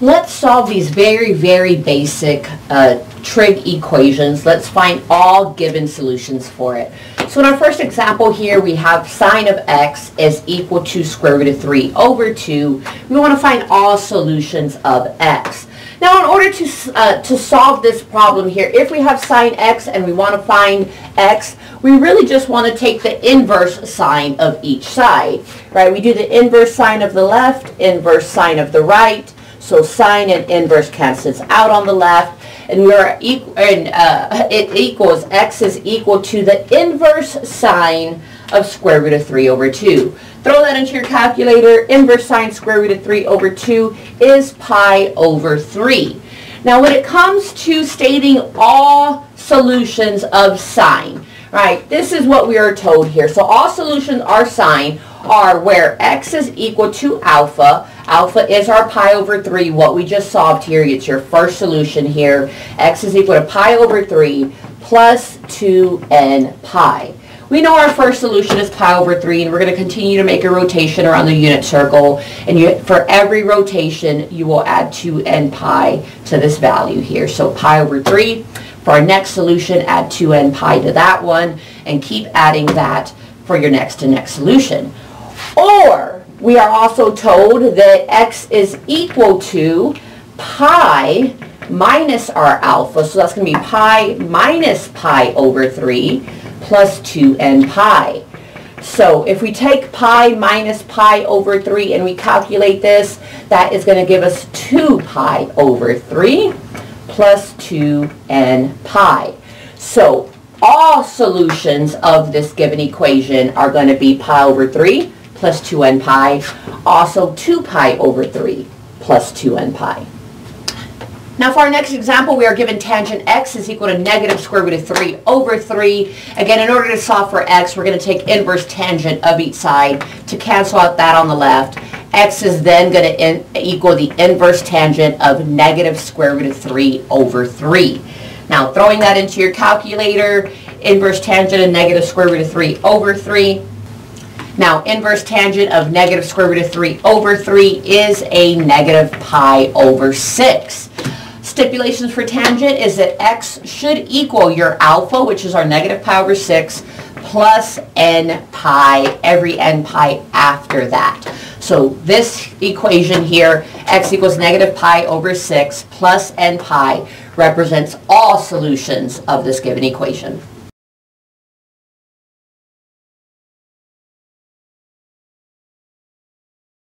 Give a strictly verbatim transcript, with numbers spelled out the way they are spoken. Let's solve these very, very basic uh, trig equations. Let's find all given solutions for it. So in our first example here, we have sine of x is equal to square root of three over two. We want to find all solutions of x. Now, in order to, uh, to solve this problem here, if we have sine x and we want to find x, we really just want to take the inverse sine of each side, right? We do the inverse sine of the left, inverse sine of the right. So sine and inverse cancels out on the left, and we are equal, and uh, it equals x is equal to the inverse sine of square root of three over two. Throw that into your calculator. Inverse sine square root of three over two is pi over three. Now, when it comes to stating all solutions of sine, right? This is what we are told here. So all solutions are sine. Are where x is equal to alpha. Alpha is our pi over three, what we just solved here. It's your first solution here. X is equal to pi over three plus two n pi. We know our first solution is pi over three, and we're going to continue to make a rotation around the unit circle. And you, for every rotation, you will add two n pi to this value here. So pi over three. For our next solution, add two n pi to that one, and keep adding that for your next and next solution. Or we are also told that x is equal to pi minus our alpha. So that's going to be pi minus pi over three plus two n pi. So if we take pi minus pi over three and we calculate this, that is going to give us two pi over three plus two n pi. So all solutions of this given equation are going to be pi over three plus two n pi, also two pi over three plus two n pi. Now for our next example, we are given tangent x is equal to negative square root of three over three. Again, in order to solve for x, we're going to take inverse tangent of each side to cancel out that on the left. X is then going to in equal the inverse tangent of negative square root of three over three. Now throwing that into your calculator, inverse tangent of negative square root of three over three. Now, inverse tangent of negative square root of three over three is a negative pi over six. Stipulations for tangent is that x should equal your alpha, which is our negative pi over six, plus n pi, every n pi after that. So this equation here, x equals negative pi over six plus n pi, represents all solutions of this given equation.